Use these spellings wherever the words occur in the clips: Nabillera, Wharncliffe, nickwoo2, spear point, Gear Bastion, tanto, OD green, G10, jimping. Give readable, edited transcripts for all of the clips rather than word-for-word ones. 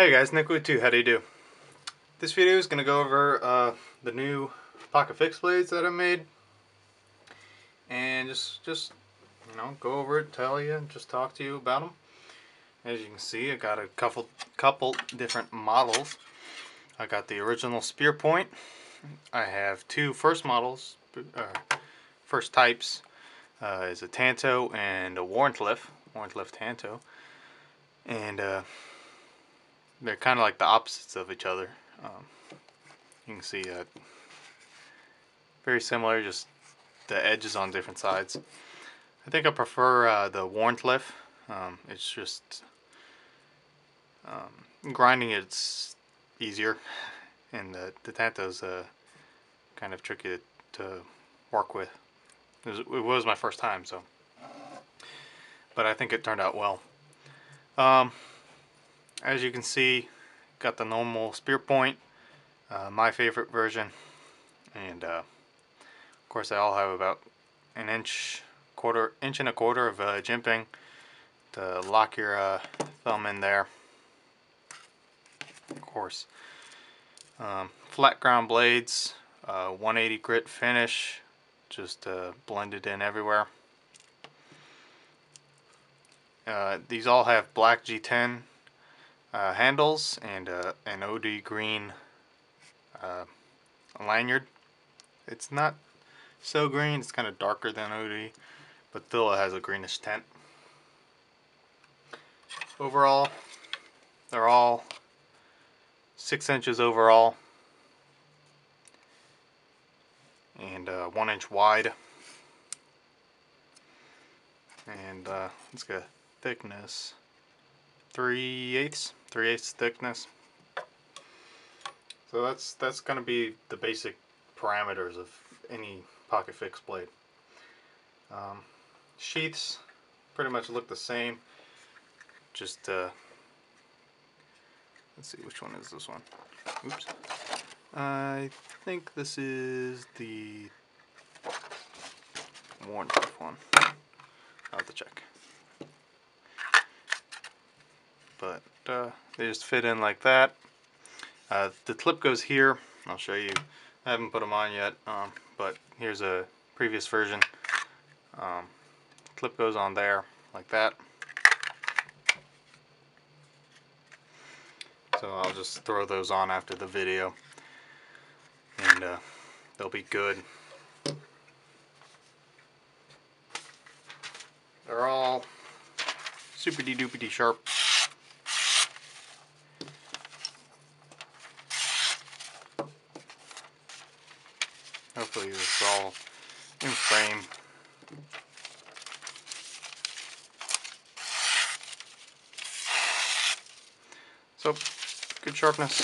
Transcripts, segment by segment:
Hey guys, NickWood2, how do you do? This video is going to go over the new pocket fix blades that I made, and just you know, go over it, tell you, just talk to you about them. As you can see, I got a couple different models. I got the original spear point. I have two first models, first types, is a tanto and a Wharncliffe tanto, and they're kind of like the opposites of each other. You can see very similar, just the edges on different sides. I think I prefer the Wharncliffe. It's just grinding it's easier, and the tanto's kind of tricky to work with. It was my first time, so, but I think it turned out well. As you can see, got the normal spear point, my favorite version, and of course they all have about an inch and a quarter of jimping to lock your thumb in there. Of course, flat ground blades, 180 grit finish, just blended in everywhere. These all have black G10. Handles and an OD green lanyard. It's not so green, it's kind of darker than OD, but still it has a greenish tint. Overall, they're all 6 inches overall and 1 inch wide, and let's go thickness. 3/8 thickness. So that's going to be the basic parameters of any pocket fix blade. Sheaths pretty much look the same. Just let's see, which one is this one? Oops, I think this is the Wharncliffe one. I'll have to check. But they just fit in like that. The clip goes here. I'll show you. I haven't put them on yet, but here's a previous version. Clip goes on there like that. So I'll just throw those on after the video, and they'll be good. They're all super-duper sharp. Hopefully this is all in frame. So good sharpness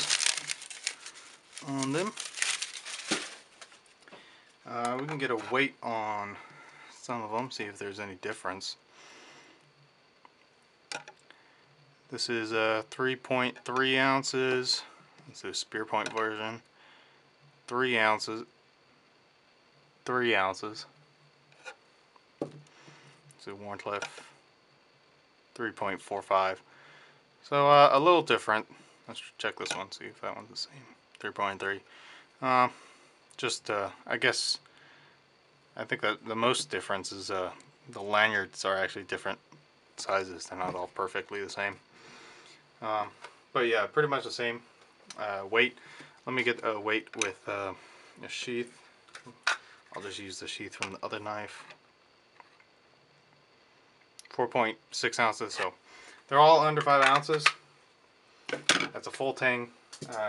on them. We can get a weight on some of them, see if there's any difference. This is 3.3 ounces. This is a spear point version. 3 ounces. So Wharncliffe 3.45. So a little different. Let's check this one, see if that one's the same. 3.3. Just I guess I think that the most difference is the lanyards are actually different sizes. They're not all perfectly the same. But yeah, pretty much the same weight. Let me get a weight with a sheath. I'll just use the sheath from the other knife. 4.6 ounces, so they're all under 5 ounces. That's a full tang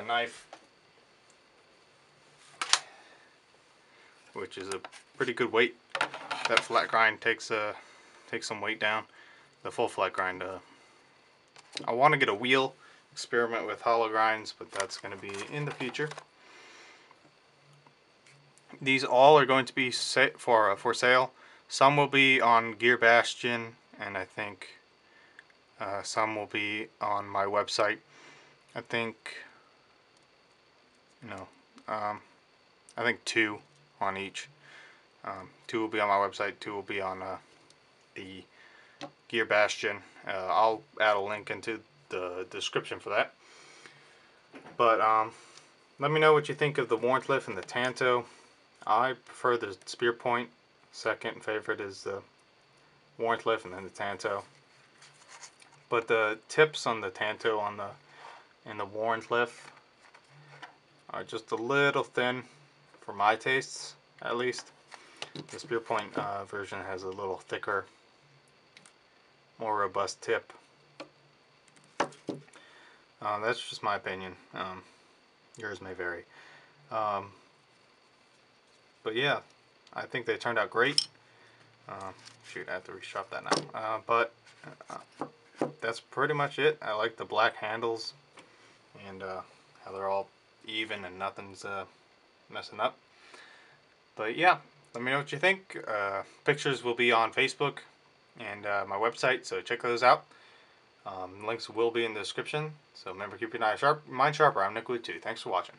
knife, which is a pretty good weight. That flat grind takes some weight down. The full flat grind. I want to get a wheel, experiment with hollow grinds, but that's going to be in the future. These all are going to be set for sale. Some will be on Gear Bastion, and I think some will be on my website. I think, no, I think 2 on each. 2 will be on my website. 2 will be on the Gear Bastion. I'll add a link into the description for that. But let me know what you think of the Wharncliffe and the Tanto. I prefer the Spear Point. Second favorite is the Wharncliffe and then the Tanto. But the tips on the Tanto and the Wharncliffe are just a little thin for my tastes, at least. The Spear Point version has a little thicker, more robust tip. That's just my opinion. Yours may vary. But yeah, I think they turned out great. Shoot, I have to reshop that now. That's pretty much it. I like the black handles and how they're all even and nothing's messing up. But yeah, let me know what you think. Pictures will be on Facebook and my website, so check those out. Links will be in the description, so remember, keep your eye sharp, mind sharper. I'm Nick with 2. Thanks for watching.